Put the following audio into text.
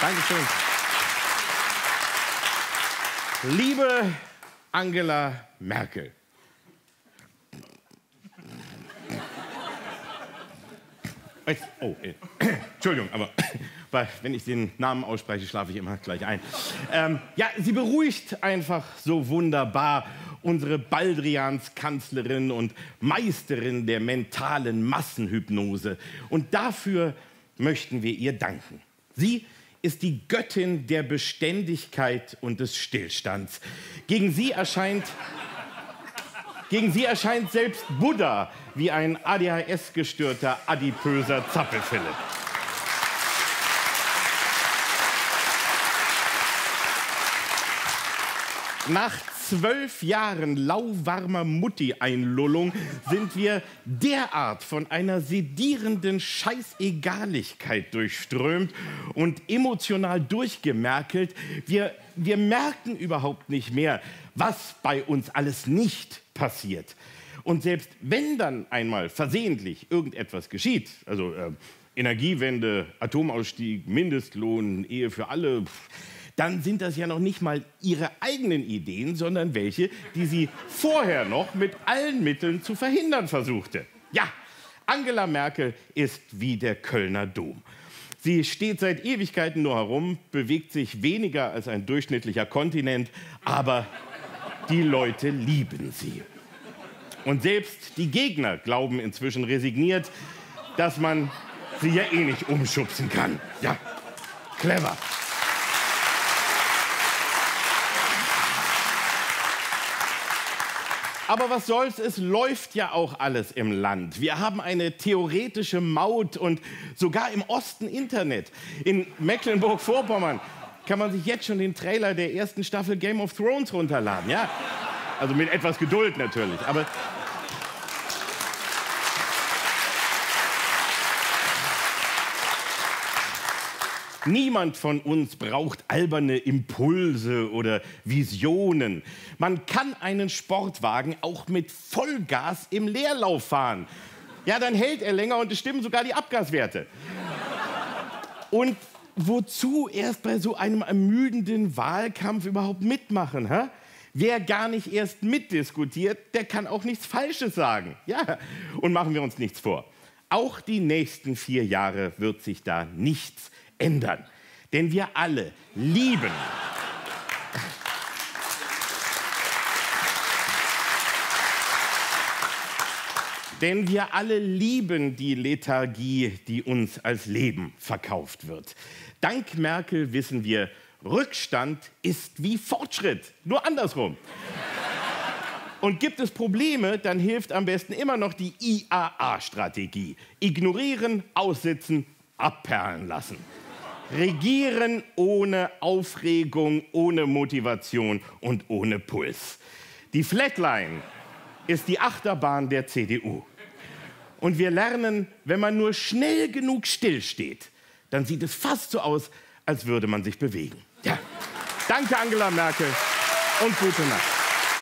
Dankeschön. Liebe Angela Merkel, oh, Entschuldigung, aber wenn ich den Namen ausspreche, schlafe ich immer gleich ein. Ja, sie beruhigt einfach so wunderbar unsere Baldrianskanzlerin und Meisterin der mentalen Massenhypnose. Und dafür möchten wir ihr danken. Sie ist die Göttin der Beständigkeit und des Stillstands. Gegen sie erscheint selbst Buddha wie ein ADHS-gestörter, adipöser Zappel-Philipp. Nach 12 Jahren lauwarmer Mutti-Einlullung sind wir derart von einer sedierenden Scheißegaligkeit durchströmt und emotional durchgemerkelt. Wir merken überhaupt nicht mehr, was bei uns alles nicht passiert. Und selbst wenn dann einmal versehentlich irgendetwas geschieht, also Energiewende, Atomausstieg, Mindestlohn, Ehe für alle, dann sind das ja noch nicht mal ihre eigenen Ideen, sondern welche, die sie vorher noch mit allen Mitteln zu verhindern versuchte. Ja, Angela Merkel ist wie der Kölner Dom. Sie steht seit Ewigkeiten nur herum, bewegt sich weniger als ein durchschnittlicher Kontinent, aber die Leute lieben sie. Und selbst die Gegner glauben inzwischen resigniert, dass man sie ja eh nicht umschubsen kann. Ja, clever. Aber was soll's, es läuft ja auch alles im Land. Wir haben eine theoretische Maut und sogar im Osten Internet. In Mecklenburg-Vorpommern kann man sich jetzt schon den Trailer der ersten Staffel Game of Thrones runterladen. Ja, also mit etwas Geduld natürlich, aber... Niemand von uns braucht alberne Impulse oder Visionen. Man kann einen Sportwagen auch mit Vollgas im Leerlauf fahren. Ja, dann hält er länger und es stimmen sogar die Abgaswerte. Und wozu erst bei so einem ermüdenden Wahlkampf überhaupt mitmachen, hä? Wer gar nicht erst mitdiskutiert, der kann auch nichts Falsches sagen. Ja, und machen wir uns nichts vor. Auch die nächsten 4 Jahre wird sich da nichts ändern. Denn wir alle lieben. Denn wir alle lieben die Lethargie, die uns als Leben verkauft wird. Dank Merkel wissen wir, Rückstand ist wie Fortschritt. Nur andersrum. Und gibt es Probleme, dann hilft am besten immer noch die IAA-Strategie. Ignorieren, aussitzen, abperlen lassen. Regieren ohne Aufregung, ohne Motivation und ohne Puls. Die Flatline ist die Achterbahn der CDU. Und wir lernen, wenn man nur schnell genug stillsteht, dann sieht es fast so aus, als würde man sich bewegen. Ja. Danke, Angela Merkel, und gute Nacht.